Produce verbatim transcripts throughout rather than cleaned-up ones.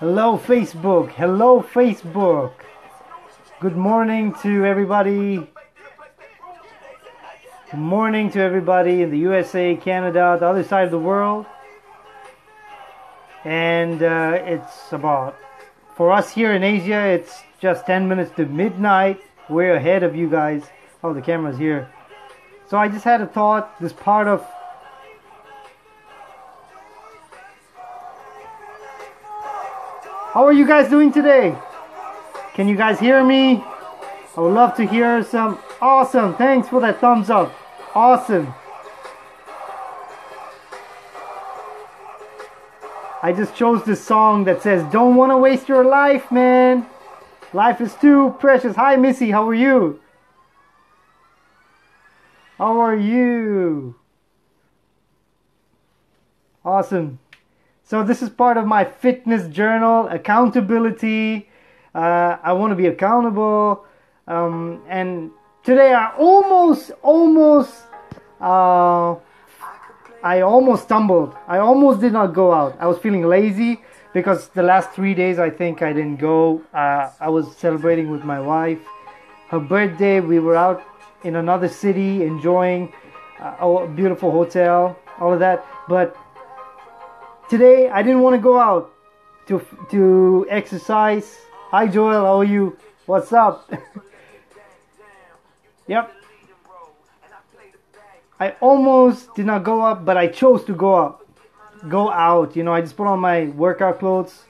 Hello Facebook, hello Facebook. Good morning to everybody. Good morning to everybody in the U S A, Canada, the other side of the world. And uh, it's about, for us here in Asia, it's just ten minutes to midnight. We're ahead of you guys. Oh, the camera's here. So I just had a thought, this part of how are you guys doing today? Can you guys hear me? I would love to hear some. Awesome. Thanks for that thumbs up. Awesome. I just chose this song that says, don't want to waste your life, man. Life is too precious. Hi, Missy. How are you? How are you? Awesome. So this is part of my fitness journal, accountability. Uh, I want to be accountable. Um, and today I almost, almost, uh, I almost stumbled. I almost did not go out. I was feeling lazy because the last three days I think I didn't go. Uh, I was celebrating with my wife. Her birthday, we were out in another city enjoying uh, a beautiful hotel, all of that. But today, I didn't want to go out to to exercise. Hi Joel, how are you? What's up? Yep. I almost did not go up, but I chose to go up. Go out, you know, I just put on my workout clothes.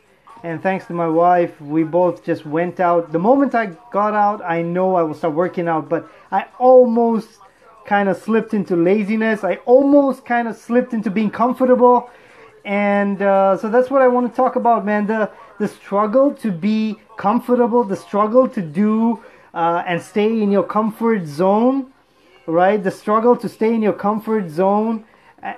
And thanks to my wife, we both just went out. The moment I got out, I know I will start working out. But I almost kind of slipped into laziness. I almost kind of slipped into being comfortable. And uh, so that's what I want to talk about, man. The the struggle to be comfortable, the struggle to do uh, and stay in your comfort zone, right? The struggle to stay in your comfort zone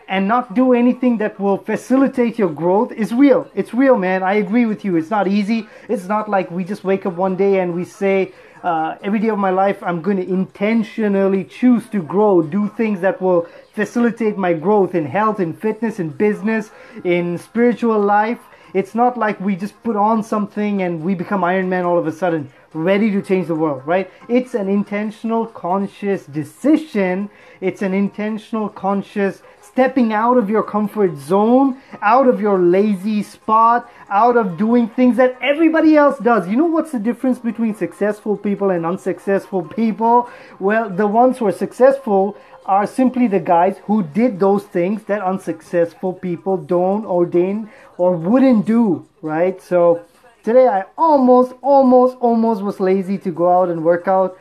and not do anything that will facilitate your growth is real. It's real, man. I agree with you. It's not easy. It's not like we just wake up one day and we say, uh, every day of my life, I'm going to intentionally choose to grow, do things that will facilitate my growth in health, in fitness, in business, in spiritual life. It's not like we just put on something and we become Iron Man all of a sudden, ready to change the world, right? It's an intentional, conscious decision. It's an intentional, conscious stepping out of your comfort zone, out of your lazy spot, out of doing things that everybody else does. You know what's the difference between successful people and unsuccessful people? Well, the ones who are successful are simply the guys who did those things that unsuccessful people don't ordain or wouldn't do, right? So today I almost, almost, almost was lazy to go out and work out,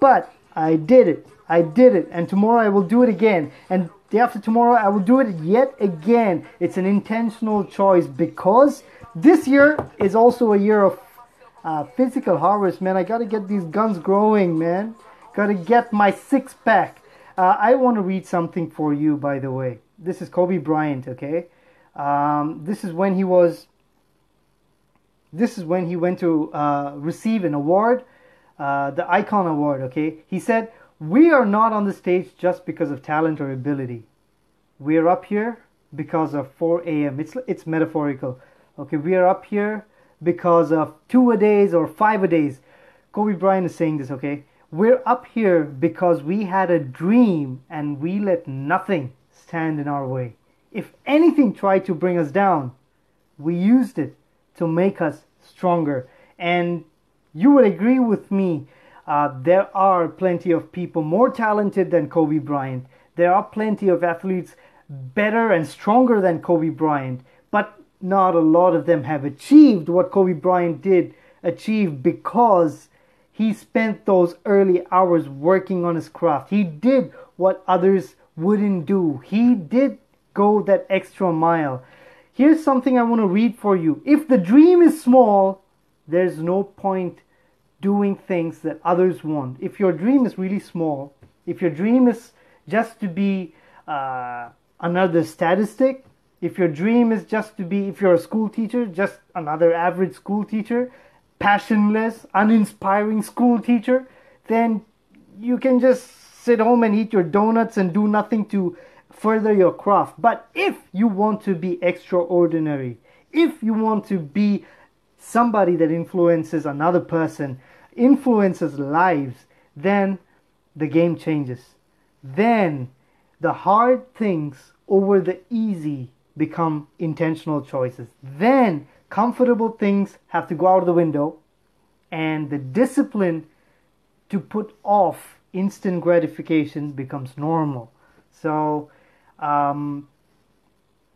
but I did it. I did it. And tomorrow I will do it again. And day after tomorrow, I will do it yet again. It's an intentional choice because this year is also a year of uh, physical harvest, man. I got to get these guns growing, man. Got to get my six pack. Uh, I want to read something for you, by the way. This is Kobe Bryant, okay? Um, this is when he was... This is when he went to uh, receive an award, uh, the Icon Award, okay? He said, we are not on the stage just because of talent or ability. We are up here because of four A M It's it's metaphorical. Okay, we are up here because of two-a-days or five-a-days. Kobe Bryant is saying this, okay? We're up here because we had a dream and we let nothing stand in our way. If anything tried to bring us down, we used it to make us stronger. And you would agree with me. Uh, there are plenty of people more talented than Kobe Bryant. There are plenty of athletes better and stronger than Kobe Bryant. But not a lot of them have achieved what Kobe Bryant did achieve because he spent those early hours working on his craft. He did what others wouldn't do. He did go that extra mile. Here's something I want to read for you. If the dream is small, there's no point doing things that others want. If your dream is really small, if your dream is just to be uh, another statistic, if your dream is just to be, if you're a school teacher, just another average school teacher, passionless, uninspiring school teacher, then you can just sit home and eat your donuts and do nothing to further your craft. But if you want to be extraordinary, if you want to be somebody that influences another person, influences lives, then the game changes. Then the hard things over the easy become intentional choices. Then comfortable things have to go out of the window, and the discipline to put off instant gratification becomes normal. So um,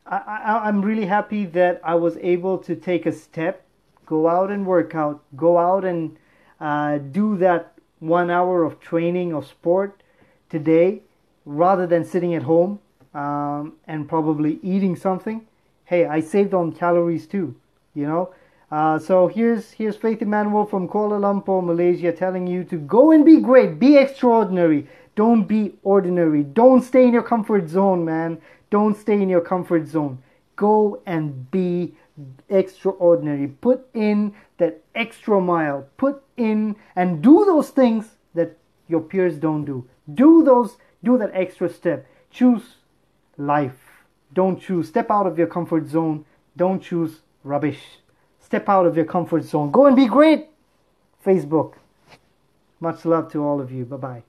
I, I, I'm really happy that I was able to take a step, go out and work out, go out and uh, do that one hour of training of sport today, rather than sitting at home um, and probably eating something. Hey, I saved on calories too, you know. Uh, so here's here's Faith Emmanuel from Kuala Lumpur, Malaysia, telling you to go and be great, be extraordinary. Don't be ordinary. Don't stay in your comfort zone, man. Don't stay in your comfort zone. Go and be extraordinary. Put in that extra mile. Put in and do those things that your peers don't do. Do those. Do that extra step. Choose life. Don't choose. Step out of your comfort zone. Don't choose rubbish. Step out of your comfort zone. Go and be great. Facebook. Much love to all of you. Bye-bye.